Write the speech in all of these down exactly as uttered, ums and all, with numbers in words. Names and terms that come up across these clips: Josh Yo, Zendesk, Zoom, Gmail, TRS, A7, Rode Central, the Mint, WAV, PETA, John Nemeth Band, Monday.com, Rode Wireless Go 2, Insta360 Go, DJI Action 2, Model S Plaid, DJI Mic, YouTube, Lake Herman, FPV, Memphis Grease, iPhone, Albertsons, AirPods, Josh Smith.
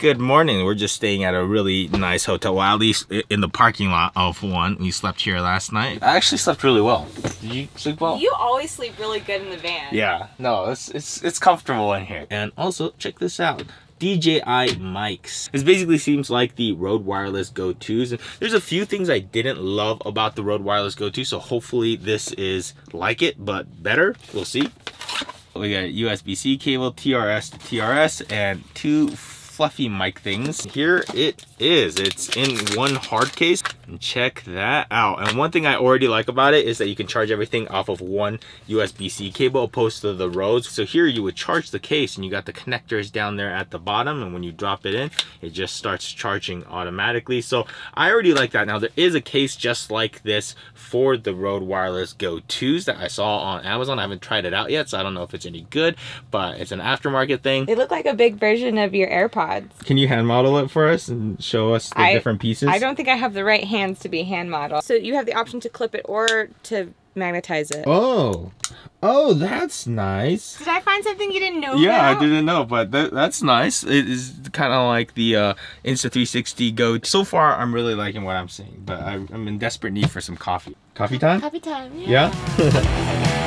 Good morning. We're just staying at a really nice hotel, well, at least in the parking lot of one. We slept here last night. I actually slept really well. Did you sleep well? You always sleep really good in the van. Yeah, no, it's it's it's comfortable in here. And also check this out. D J I mics. This basically seems like the Rode Wireless Go twos. There's a few things I didn't love about the Rode Wireless Go two, so hopefully this is like it, but better. We'll see. We got a U S B C cable, T R S to T R S, and two fluffy mic things. Here it is. It's in one hard case. And check that out. And one thing I already like about it is that you can charge everything off of one U S B C cable opposed to the Rodes. So here you would charge the case and you got the connectors down there at the bottom, and when you drop it in, it just starts charging automatically. So I already like that. Now there is a case just like this for the Rode Wireless Go twos that I saw on Amazon. I haven't tried it out yet, so I don't know if it's any good, but it's an aftermarket thing. They look like a big version of your AirPods. Can you hand model it for us and show us the I, different pieces? I don't think I have the right hands to be hand modeled. So you have the option to clip it or to magnetize it. Oh, oh, that's nice. Did I find something you didn't know yeah, about? Yeah, I didn't know, but that, that's nice. It is kind of like the uh, Insta three sixty Go. So far, I'm really liking what I'm seeing, but I'm, I'm in desperate need for some coffee. Coffee time? Coffee time, yeah. Yeah?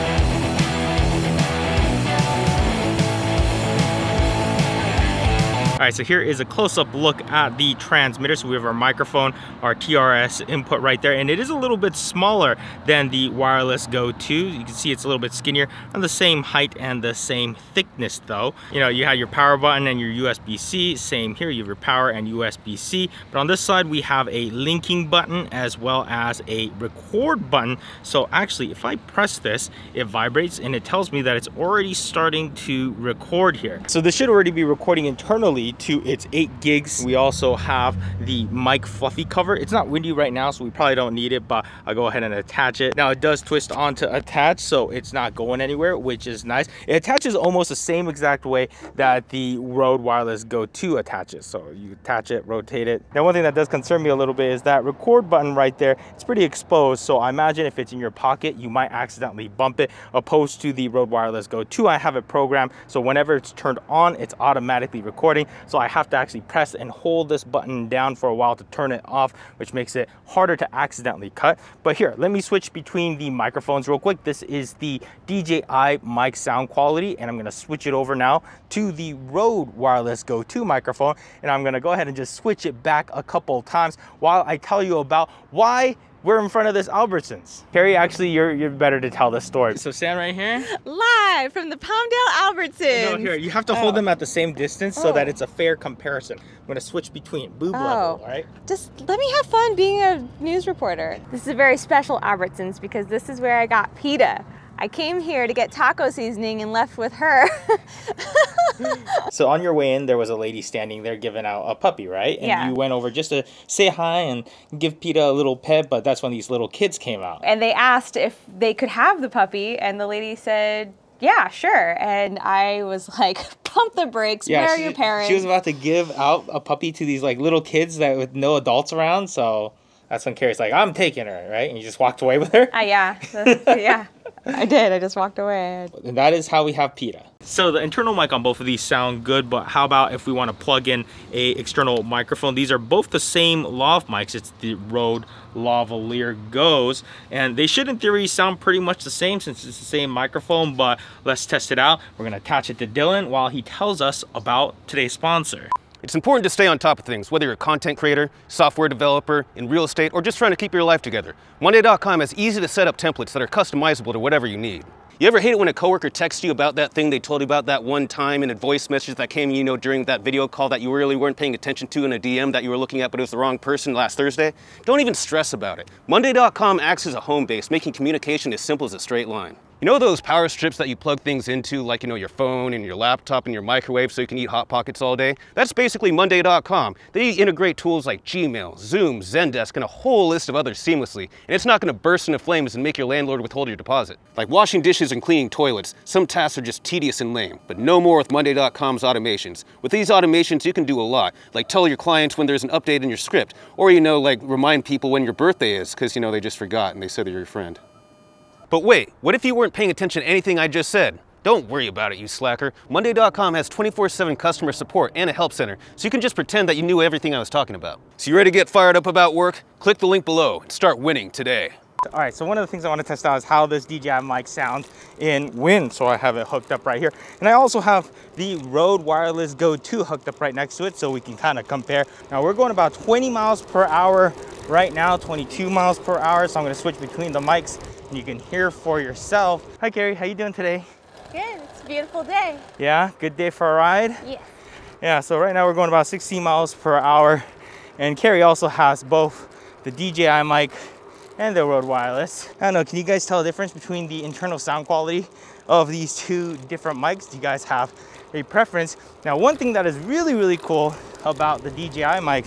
All right, so here is a close-up look at the transmitter. So we have our microphone, our T R S input right there, and it is a little bit smaller than the Wireless Go two. You can see it's a little bit skinnier, on the same height and the same thickness though. You know, you have your power button and your U S B C, same here, you have your power and U S B C. But on this side, we have a linking button as well as a record button. So actually, if I press this, it vibrates and it tells me that it's already starting to record here. So this should already be recording internally to its eight gigs. We also have the mic fluffy cover. It's not windy right now, so we probably don't need it, but I'll go ahead and attach it. Now it does twist on to attach, so it's not going anywhere, which is nice. It attaches almost the same exact way that the Rode Wireless Go two attaches. So you attach it, rotate it. Now one thing that does concern me a little bit is that record button right there. It's pretty exposed, so I imagine if it's in your pocket, you might accidentally bump it, opposed to the Rode Wireless Go two. I have it programmed, so whenever it's turned on, it's automatically recording. So I have to actually press and hold this button down for a while to turn it off, which makes it harder to accidentally cut. But here, let me switch between the microphones real quick. This is the D J I mic sound quality, and I'm gonna switch it over now to the Rode Wireless Go two microphone. And I'm gonna go ahead and just switch it back a couple of times while I tell you about why we're in front of this Albertsons. Carrie, actually, you're you're better to tell this story. So stand right here. Live from the Palmdale Albertsons. No, here, you have to hold oh. them at the same distance oh. so that it's a fair comparison. I'm gonna switch between boob oh. level, all right? Just let me have fun being a news reporter. This is a very special Albertsons because this is where I got PETA. I came here to get taco seasoning and left with her. So on your way in, there was a lady standing there giving out a puppy, right? And yeah. you went over just to say hi and give PETA a little pet, but that's when these little kids came out. And they asked if they could have the puppy, and the lady said, yeah, sure. And I was like, pump the brakes, yeah, where are your parents? She was about to give out a puppy to these like little kids that with no adults around, so that's when Carrie's like, I'm taking her, right? And you just walked away with her? Uh, yeah, yeah. I did, I just walked away. And that is how we have PETA. So the internal mic on both of these sound good, but how about if we want to plug in a external microphone? These are both the same lav mics. It's the Rode Lavalier Go's, and they should in theory sound pretty much the same since it's the same microphone, but let's test it out. We're gonna attach it to Dylan while he tells us about today's sponsor. It's important to stay on top of things, whether you're a content creator, software developer, in real estate, or just trying to keep your life together. Monday dot com has easy to set up templates that are customizable to whatever you need. You ever hate it when a coworker texts you about that thing they told you about that one time in a voice message that came, you know, during that video call that you really weren't paying attention to in a D M that you were looking at, but it was the wrong person last Thursday? Don't even stress about it. Monday dot com acts as a home base, making communication as simple as a straight line. You know those power strips that you plug things into, like, you know, your phone and your laptop and your microwave so you can eat Hot Pockets all day? That's basically Monday dot com. They integrate tools like Gmail, Zoom, Zendesk, and a whole list of others seamlessly, and it's not going to burst into flames and make your landlord withhold your deposit. Like washing dishes and cleaning toilets, some tasks are just tedious and lame, but no more with Monday dot com's automations. With these automations, you can do a lot, like tell your clients when there's an update in your script, or, you know, like remind people when your birthday is, because, you know, they just forgot and they said they're your friend. But wait, what if you weren't paying attention to anything I just said? Don't worry about it, you slacker. Monday dot com has twenty-four seven customer support and a help center, so you can just pretend that you knew everything I was talking about. So you ready to get fired up about work? Click the link below and start winning today. All right, so one of the things I want to test out is how this D J I mic sounds in wind. So I have it hooked up right here. And I also have the Rode Wireless Go two hooked up right next to it so we can kind of compare. Now we're going about twenty miles per hour right now, twenty-two miles per hour. So I'm going to switch between the mics and you can hear for yourself. Hi, Carrie, how you doing today? Good, it's a beautiful day. Yeah, good day for a ride? Yeah. Yeah, so right now we're going about sixteen miles per hour. And Carrie also has both the D J I mic and the Rode Wireless. I don't know, can you guys tell the difference between the internal sound quality of these two different mics? Do you guys have a preference? Now, one thing that is really, really cool about the D J I mic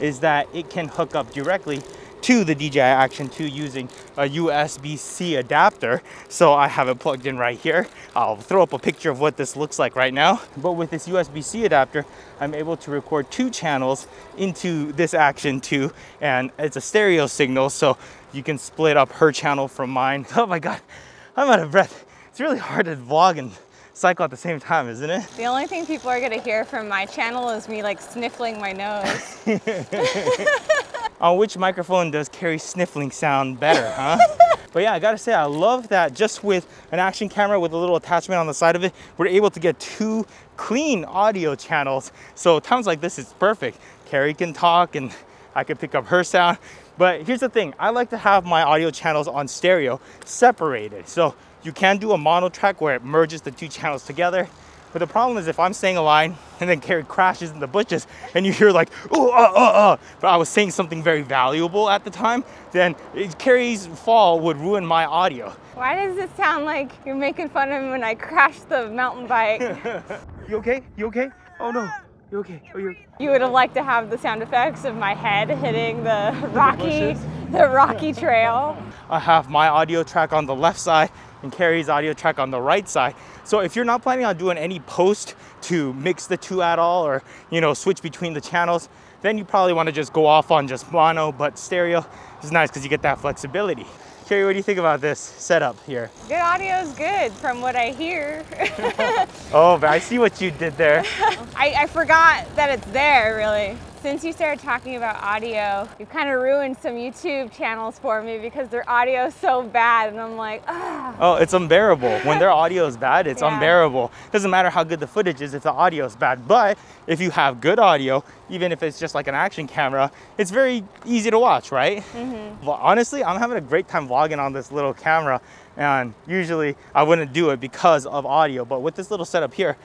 is that it can hook up directly to the D J I Action two using a U S B C adapter. So I have it plugged in right here. I'll throw up a picture of what this looks like right now. But with this U S B C adapter, I'm able to record two channels into this Action two, and it's a stereo signal, so you can split up her channel from mine. Oh my God, I'm out of breath. It's really hard to vlog and cycle at the same time, isn't it? The only thing people are gonna hear from my channel is me like sniffling my nose. On which microphone does Carrie's sniffling sound better, huh? But yeah, I gotta say, I love that just with an action camera with a little attachment on the side of it, we're able to get two clean audio channels. So times like this, it's perfect. Carrie can talk and I can pick up her sound. But here's the thing, I like to have my audio channels on stereo separated. So you can do a mono track where it merges the two channels together. But the problem is if I'm saying a line and then Carrie crashes in the bushes and you hear like, oh, uh, uh, uh, but I was saying something very valuable at the time, then Carrie's fall would ruin my audio. Why does it sound like you're making fun of me when I crashed the mountain bike? You okay? You okay? Oh no, you okay? Oh, you're... You would have liked to have the sound effects of my head hitting the rocky, the, the rocky trail. I have my audio track on the left side and Carrie's audio track on the right side. So if you're not planning on doing any post to mix the two at all, or you know, switch between the channels, then you probably want to just go off on just mono, but stereo is nice because you get that flexibility. Carrie, what do you think about this setup here? Good audio is good from what I hear. Oh, but I see what you did there. I, I forgot that it's there, really. Since you started talking about audio, you kind of ruined some YouTube channels for me because their audio is so bad and I'm like, ah. Oh, it's unbearable. When their audio is bad, it's yeah. unbearable. Doesn't matter how good the footage is if the audio is bad. But if you have good audio, even if it's just like an action camera, it's very easy to watch, right? Mm-hmm. Well, honestly, I'm having a great time vlogging on this little camera, and usually I wouldn't do it because of audio. But with this little setup here,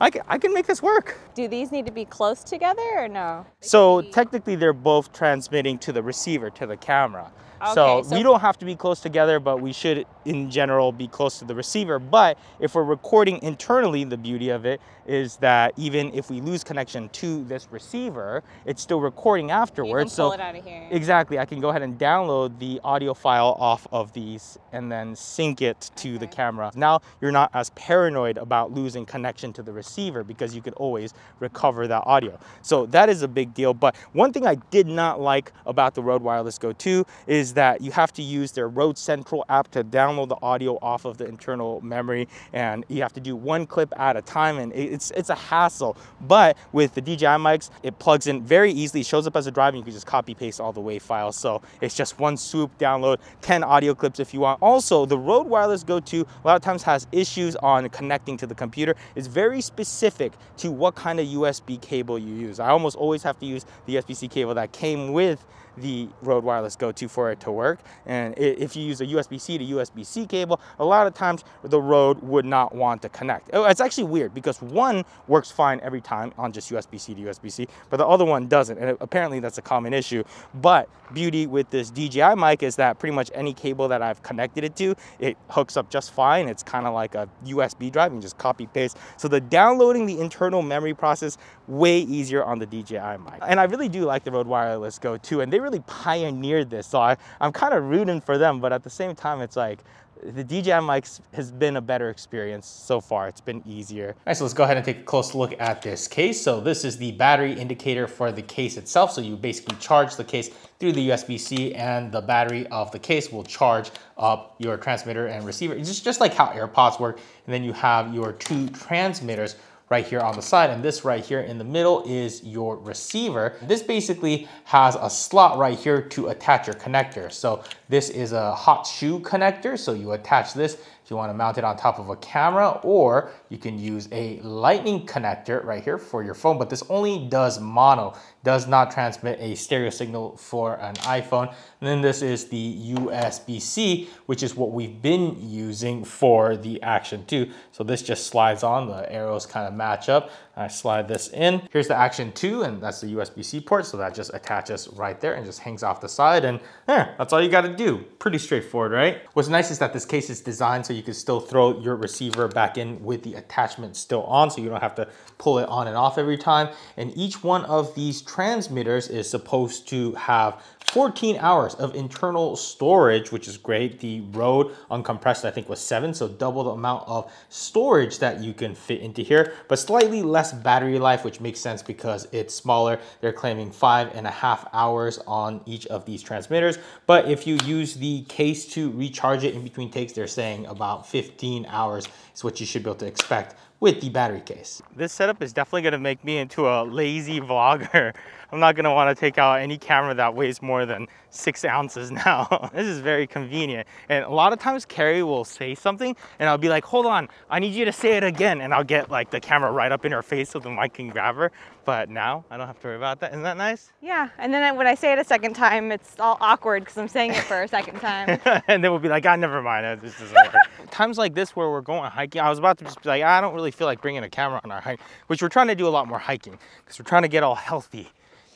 I can, I can make this work. Do these need to be close together or no? So technically they're both transmitting to the receiver, to the camera. Okay, so, so we don't have to be close together, but we should in general be close to the receiver. But if we're recording internally, the beauty of it is that even if we lose connection to this receiver, it's still recording afterwards. You can pull so it out of here. Exactly, I can go ahead and download the audio file off of these and then sync it to okay. the camera. Now you're not as paranoid about losing connection to the receiver because you could always recover that audio. So that is a big deal. But one thing I did not like about the Rode Wireless Go two is that you have to use their Rode Central app to download the audio off of the internal memory, and you have to do one clip at a time, and it's it's a hassle. But with the D J I mics, it plugs in very easily, shows up as a drive, and you can just copy paste all the WAV files. So it's just one swoop download, ten audio clips if you want. Also, the Rode Wireless Go two a lot of times has issues on connecting to the computer. It's very specific to what kind of U S B cable you use. I almost always have to use the U S B C cable that came with the Rode Wireless Go two for it to work. And if you use a U S B C to U S B C cable, a lot of times the Rode would not want to connect. It's actually weird because one works fine every time on just U S B C to U S B C, but the other one doesn't. And apparently that's a common issue. But beauty with this D J I mic is that pretty much any cable that I've connected it to, it hooks up just fine. It's kind of like a U S B drive, you can just copy paste. So the downloading the internal memory process way easier on the D J I mic. And I really do like the Rode Wireless Go two, and they really pioneered this. So I, I'm kind of rooting for them, but at the same time, it's like, the D J I mics has been a better experience so far. It's been easier. All right, so let's go ahead and take a close look at this case. So this is the battery indicator for the case itself. So you basically charge the case through the U S B C and the battery of the case will charge up your transmitter and receiver. It's just, just like how AirPods work. And then you have your two transmitters right here on the side, and this right here in the middle is your receiver. This basically has a slot right here to attach your connector. So this is a hot shoe connector. So you attach this if you want to mount it on top of a camera, or you can use a lightning connector right here for your phone, but this only does mono, does not transmit a stereo signal for an iPhone. And then this is the U S B C, which is what we've been using for the Action two. So this just slides on, the arrows kind of match up. I slide this in. Here's the Action two, and that's the U S B C port. So that just attaches right there and just hangs off the side, and eh, that's all you got to do. Pretty straightforward, right? What's nice is that this case is designed so you can still throw your receiver back in with the attachment still on, so you don't have to pull it on and off every time. And each one of these transmitters is supposed to have fourteen hours of internal storage, which is great. The Rode uncompressed, I think, was seven, so double the amount of storage that you can fit into here, but slightly less battery life, which makes sense because it's smaller. They're claiming five and a half hours on each of these transmitters, but if you use the case to recharge it in between takes, they're saying about About fifteen hours is what you should be able to expect with the battery case. This setup is definitely going to make me into a lazy vlogger. I'm not going to want to take out any camera that weighs more than six ounces now. This is very convenient. And a lot of times Carrie will say something and I'll be like, hold on, I need you to say it again. And I'll get like the camera right up in her face so the mic can grab her. But now I don't have to worry about that. Isn't that nice? Yeah. And then when I say it a second time, it's all awkward because I'm saying it for a second time. And then we'll be like, ah, never mind. This doesn't work. Times like this where we're going hiking, I was about to just be like, I don't really feel like bringing a camera on our hike, which we're trying to do a lot more hiking because we're trying to get all healthy,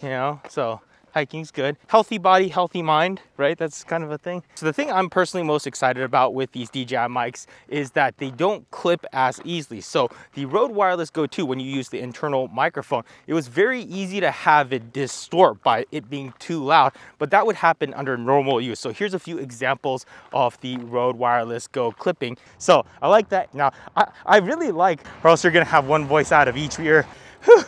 you know? So hiking's good. Healthy body, healthy mind, right? That's kind of a thing. So the thing I'm personally most excited about with these D J I mics is that they don't clip as easily. So the Rode Wireless Go two, when you use the internal microphone, it was very easy to have it distort by it being too loud, but that would happen under normal use. So here's a few examples of the Rode Wireless Go clipping. So I like that. Now, I, I really like, or else you're gonna have one voice out of each ear. Whew.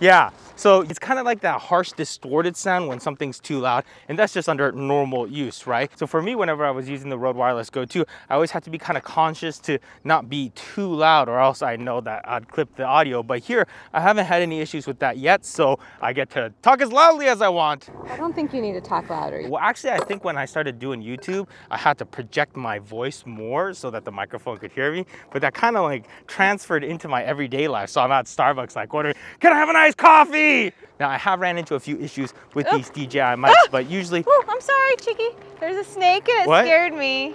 Yeah. So it's kind of like that harsh distorted sound when something's too loud, and that's just under normal use, right? So for me, whenever I was using the Rode Wireless Go two, I always had to be kind of conscious to not be too loud or else I know that I'd clip the audio. But here, I haven't had any issues with that yet, so I get to talk as loudly as I want. I don't think you need to talk louder. Well, actually, I think when I started doing YouTube, I had to project my voice more so that the microphone could hear me, but that kind of like transferred into my everyday life. So I'm at Starbucks like ordering, can I have an iced coffee? Now, I have ran into a few issues with Oop. these D J I mics, ah! but usually... Ooh, I'm sorry, Chicky. There's a snake and it what? scared me.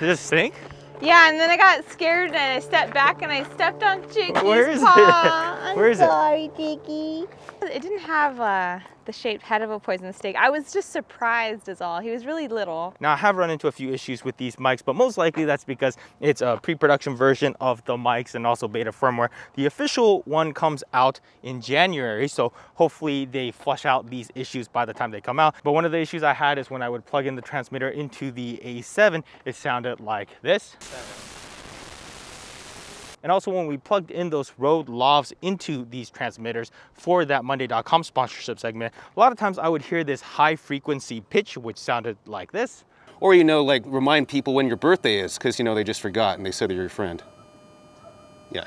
There's a snake? Yeah, and then I got scared and I stepped back and I stepped on Chicky's Where is paw. It? I'm Where is sorry, it? Chicky. It didn't have uh, the shaped head of a poisonous snake. I was just surprised is all. He was really little. Now, I have run into a few issues with these mics, but most likely that's because it's a pre-production version of the mics and also beta firmware. The official one comes out in January, so hopefully they flush out these issues by the time they come out. But one of the issues I had is when I would plug in the transmitter into the A seven, it sounded like this. And also when we plugged in those Rode Lavs into these transmitters for that Monday dot com sponsorship segment, a lot of times I would hear this high frequency pitch, which sounded like this. Or, you know, like remind people when your birthday is, because, you know, they just forgot and they said they're your friend. Yeah.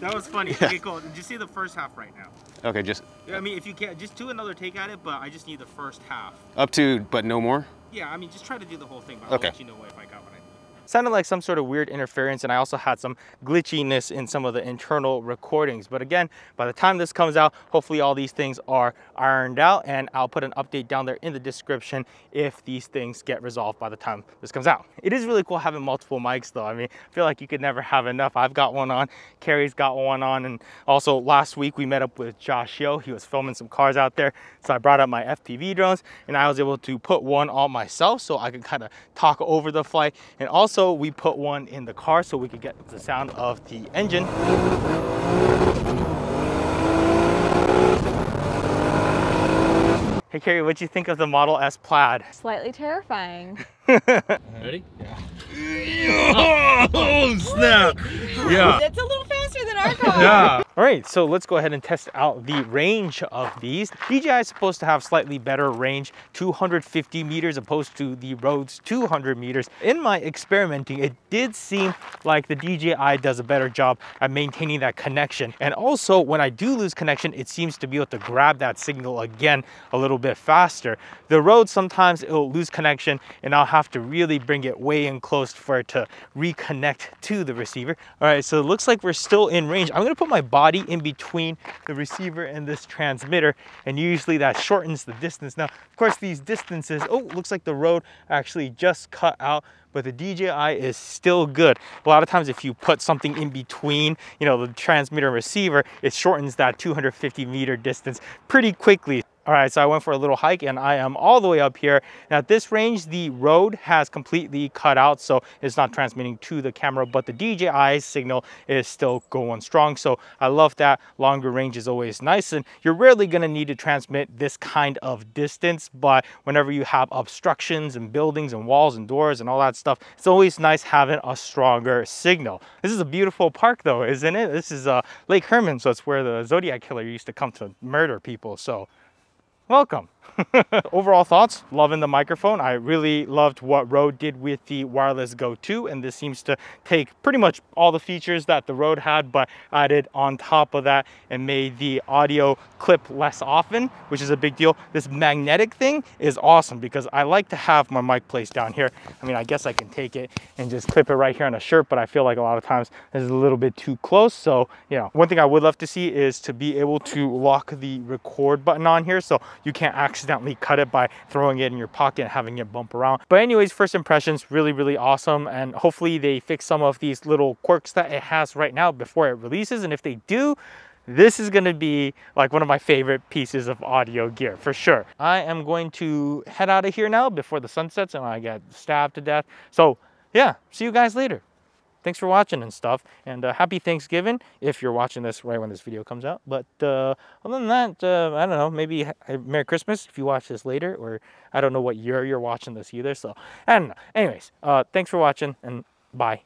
That was funny. Yeah. Okay, cool. Just see the first half right now. Okay, just. Yeah, I mean, if you can, just do another take at it, but I just need the first half. Up to, but no more? Yeah, I mean, just try to do the whole thing, but I'll okay. let you know if I got what I need. Sounded like some sort of weird interference, and I also had some glitchiness in some of the internal recordings. But again, by the time this comes out, hopefully all these things are ironed out, and I'll put an update down there in the description if these things get resolved by the time this comes out. It is really cool having multiple mics though. I mean, I feel like you could never have enough. I've got one on, Carrie's got one on, and also last week we met up with Josh Yo. He was filming some cars out there, so I brought up my F P V drones, and I was able to put one on myself so I could kind of talk over the flight, and also Also, we put one in the car so we could get the sound of the engine. Hey Carrie, what'd you think of the Model S Plaid? Slightly terrifying. Ready? Yeah. Oh, snap! Yeah. That's a little faster than our car. Yeah. All right, so let's go ahead and test out the range of these. D J I is supposed to have slightly better range, two hundred fifty meters opposed to the Rode's two hundred meters. In my experimenting, it did seem like the D J I does a better job at maintaining that connection. And also when I do lose connection, it seems to be able to grab that signal again a little bit faster. The Rode, sometimes it'll lose connection and I'll have to really bring it way in close for it to reconnect to the receiver. All right, so it looks like we're still in range. I'm gonna put my body in between the receiver and this transmitter, and usually that shortens the distance. Now of course these distances, oh, looks like the Rode actually just cut out, but the D J I is still good. A lot of times if you put something in between, you know, the transmitter and receiver, it shortens that two hundred fifty meter distance pretty quickly. All right, so I went for a little hike and I am all the way up here. Now at this range, the Rode has completely cut out, so it's not transmitting to the camera, but the D J I signal is still going strong. So I love that. Longer range is always nice, and you're rarely gonna need to transmit this kind of distance, but whenever you have obstructions and buildings and walls and doors and all that stuff, it's always nice having a stronger signal. This is a beautiful park though, isn't it? This is uh, Lake Herman, so it's where the Zodiac Killer used to come to murder people, so. Welcome. Overall thoughts, loving the microphone. I really loved what Rode did with the Wireless Go two, and this seems to take pretty much all the features that the Rode had, but added on top of that and made the audio clip less often, which is a big deal. This magnetic thing is awesome because I like to have my mic placed down here. I mean, I guess I can take it and just clip it right here on a shirt, but I feel like a lot of times this is a little bit too close. So, you know, one thing I would love to see is to be able to lock the record button on here so you can't actually accidentally cut it by throwing it in your pocket and having it bump around. But anyways, first impressions, really, really awesome. And hopefully they fix some of these little quirks that it has right now before it releases. And if they do, this is gonna be like one of my favorite pieces of audio gear for sure. I am going to head out of here now before the sun sets and I get stabbed to death. So yeah, see you guys later. Thanks for watching and stuff. And uh, happy Thanksgiving if you're watching this right when this video comes out. But uh, other than that, uh, I don't know, maybe Merry Christmas if you watch this later, or I don't know what year you're watching this either. So I don't know. Anyways, uh, thanks for watching and bye.